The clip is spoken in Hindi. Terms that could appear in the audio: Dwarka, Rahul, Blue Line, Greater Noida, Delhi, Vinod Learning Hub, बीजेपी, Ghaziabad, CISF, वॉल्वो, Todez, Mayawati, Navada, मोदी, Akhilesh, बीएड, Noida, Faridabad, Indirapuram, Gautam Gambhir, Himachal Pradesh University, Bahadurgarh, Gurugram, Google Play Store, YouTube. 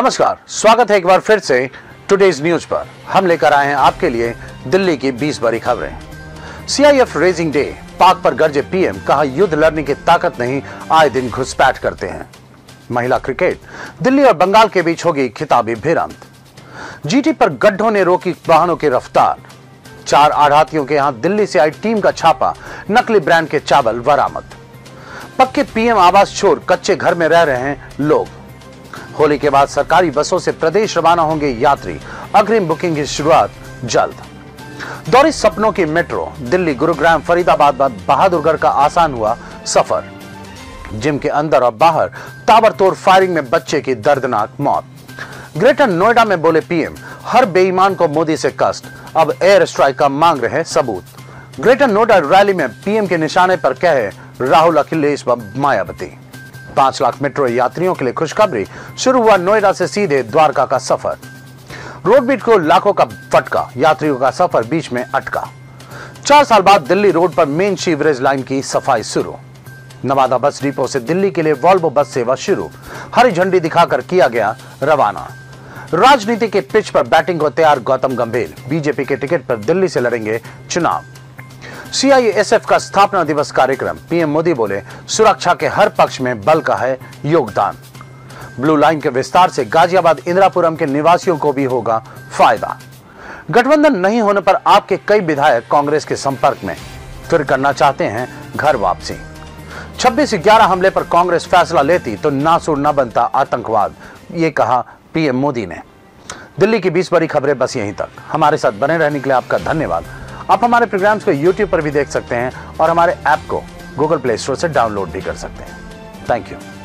नमस्कार, स्वागत है एक बार फिर से टुडेज न्यूज पर। हम लेकर आए हैं आपके लिए दिल्ली की 20 बड़ी खबरें। CIF रेजिंग डे, पाक पर गरजे PM, कहा युद्ध लड़ने की ताकत नहीं, आए दिन घुसपैठ करते हैं। महिला क्रिकेट, दिल्ली और बंगाल के बीच होगी खिताबी भिड़ंत। GT पर गड्ढों ने रोकी वाहनों की रफ्तार। 4 आढ़ातियों के यहाँ दिल्ली से आई टीम का छापा, नकली ब्रांड के चावल बरामद। पक्के PM आवास छोड़ कच्चे घर में रह रहे हैं लोग। होली के बाद सरकारी बसों से प्रदेश रवाना होंगे यात्री, अग्रिम बुकिंग की शुरुआत जल्द। दौरी सपनों की मेट्रो, दिल्ली गुरुग्राम फरीदाबाद बहादुरगढ़ का आसान हुआ सफर। जिम के अंदर और बाहर ताबड़तोड़ फायरिंग में बच्चे की दर्दनाक मौत। ग्रेटर नोएडा में बोले PM, हर बेईमान को मोदी से कष्ट, अब एयर स्ट्राइक का मांग रहे सबूत। ग्रेटर नोएडा रैली में PM के निशाने पर कहे राहुल, अखिलेश व मायावती। 5 लाख मेट्रो यात्रियों के लिए खुशखबरी, शुरू हुआ नोएडा से सीधे द्वारका का सफर। रोड बीट को लाखों का फटका, यात्रियों का सफर बीच में अटका। 4 साल बाद दिल्ली रोड पर मेन सीवरेज लाइन की सफाई शुरू। नवादा बस डिपो से दिल्ली के लिए वॉल्वो बस सेवा शुरू, हरी झंडी दिखाकर किया गया रवाना। राजनीति के पिच पर बैटिंग को तैयार गौतम गंभीर, बीजेपी के टिकट पर दिल्ली से लड़ेंगे चुनाव। CISF का स्थापना दिवस कार्यक्रम, PM मोदी बोले सुरक्षा के हर पक्ष में बल का है योगदान। ब्लू लाइन के विस्तार से गाजियाबाद इंदिरापुरम के निवासियों को भी होगा फायदा। गठबंधन नहीं होने पर आपके कई विधायक कांग्रेस के संपर्क में, फिर करना चाहते हैं घर वापसी। 26/11 हमले पर कांग्रेस फैसला लेती तो नासुर न बनता आतंकवाद, ये कहा PM मोदी ने। दिल्ली की 20 बड़ी खबरें बस यहीं तक। हमारे साथ बने रहने के लिए आपका धन्यवाद। आप हमारे प्रोग्राम्स को YouTube पर भी देख सकते हैं और हमारे ऐप को Google Play Store से डाउनलोड भी कर सकते हैं। Thank you.